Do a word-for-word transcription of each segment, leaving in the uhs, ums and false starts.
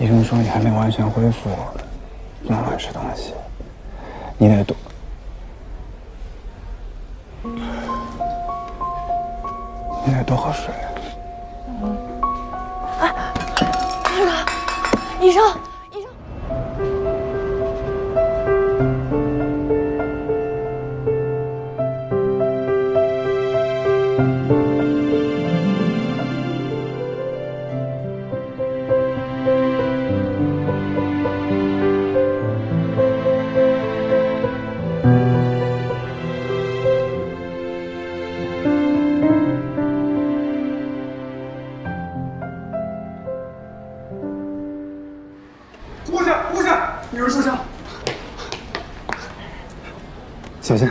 医生说你还没完全恢复，不能乱吃东西，你得多。 你得多喝水。嗯、哎，那个医生，医生。小心！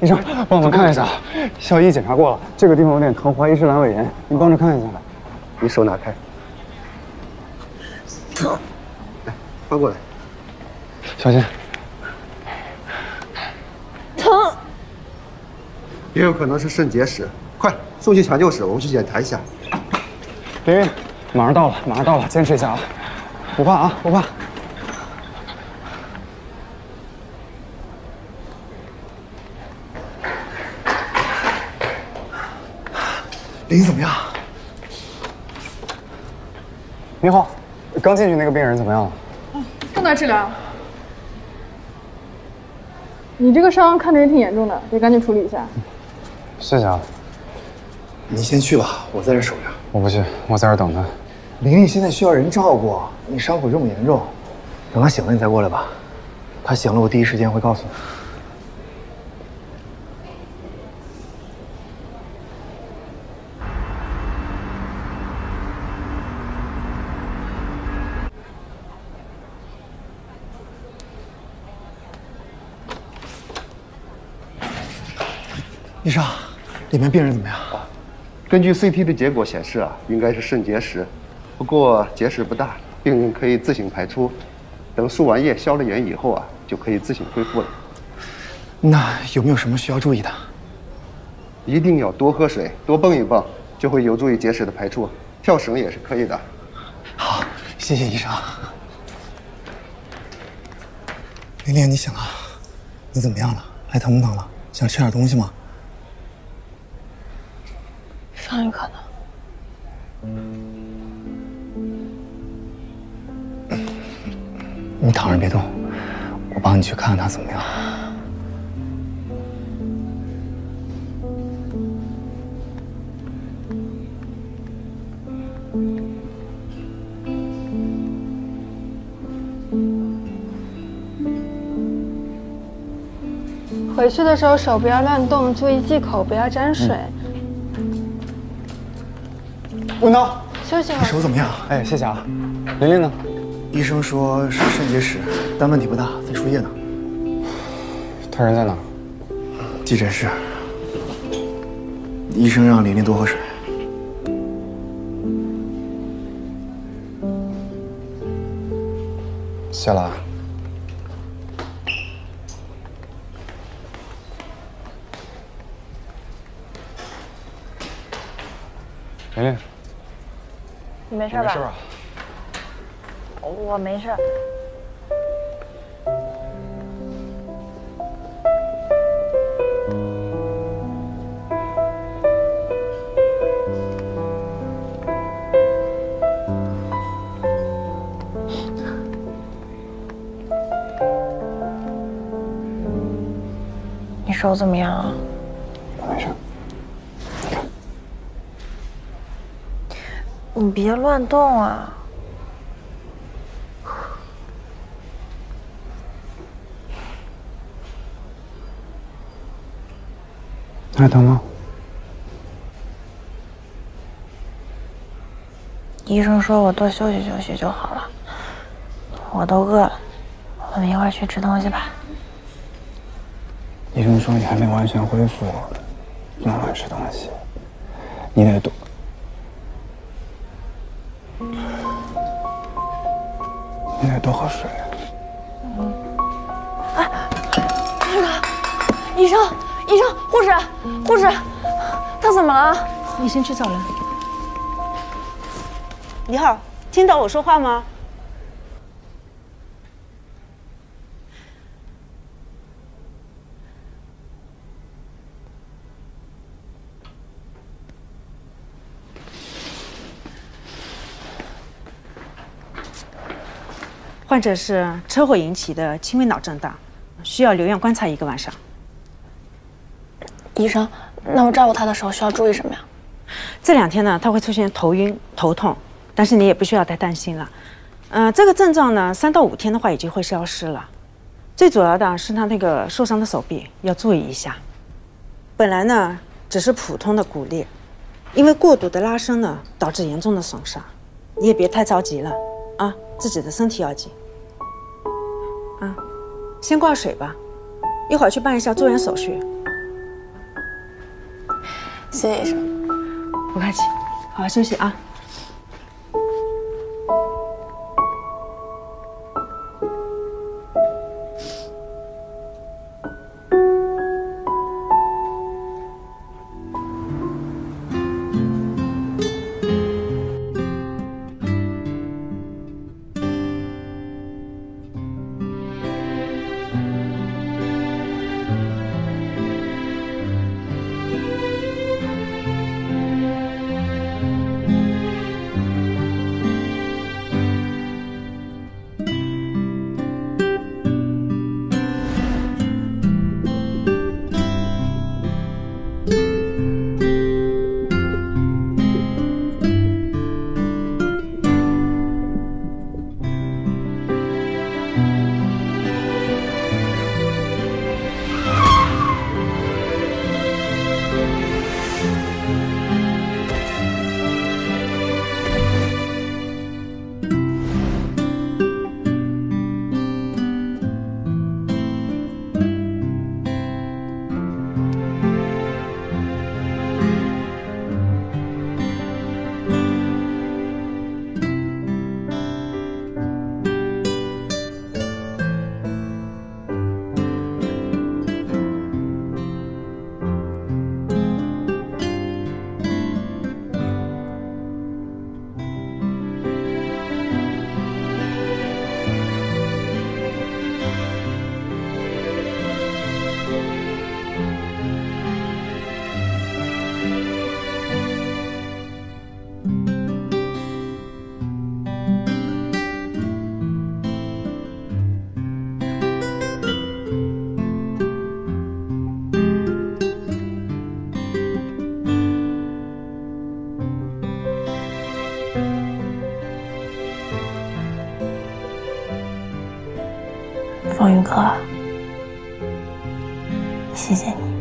医生，帮我们看一下。校医检查过了，这个地方有点疼，怀疑是阑尾炎，你帮着看一下。你手拿开，疼！来，翻过来。小心！疼！也有可能是肾结石，快送去抢救室，我们去检查一下。凌云，马上到了，马上到了，坚持一下啊！不怕啊，不怕。 林怎么样？你好，刚进去那个病人怎么样了？嗯，正在治疗。你这个伤看着也挺严重的，得赶紧处理一下。谢谢啊。你先去吧，我在这守着。我不去，我在这等他。玲玲现在需要人照顾，你伤口这么严重，等她醒了你再过来吧。她醒了，我第一时间会告诉你。 医生，里面病人怎么样？啊、根据 C T 的结果显示啊，应该是肾结石，不过结石不大，病人可以自行排出。等输完液消了炎以后啊，就可以自行恢复了。那有没有什么需要注意的？一定要多喝水，多蹦一蹦，就会有助于结石的排出。跳绳也是可以的。好，谢谢医生。玲玲，你醒了？你怎么样了？还疼不疼了？想吃点东西吗？ 当然可能。你躺着别动，我帮你去看看他怎么样。回去的时候手不要乱动，注意忌口，不要沾水。嗯 文涛，休息会儿。你手怎么样？哎，谢谢啊。玲玲呢？医生说是肾结石，但问题不大，在输液呢。他人在哪？急诊室。医生让玲玲多喝水。谢了啊。玲玲。 你没事吧？没事吧？我没事。你手怎么样啊？我没事。 你别乱动啊！还疼吗？医生说我多休息休息就好了。我都饿了，我们一块儿去吃东西吧。医生说你还没完全恢复，不能乱吃东西，你得多。 你得多喝水。嗯、哎，那个医生，医生，护士，护士，他怎么了？你先去找人。一号，听到我说话吗？患者是车祸引起的轻微脑震荡，需要留院观察一个晚上。医生，那我照顾他的时候需要注意什么呀？ 这两天呢，他会出现头晕、头痛，但是你也不需要太担心了。嗯、呃，这个症状呢，三到五天的话已经会消失了。最主要的是他那个受伤的手臂要注意一下。本来呢只是普通的骨裂，因为过度的拉伸呢导致严重的损伤。你也别太着急了啊，自己的身体要紧。啊，先挂水吧，一会儿去办一下住院手续。谢谢医生。 不客气，好好休息啊。风云哥，谢谢你。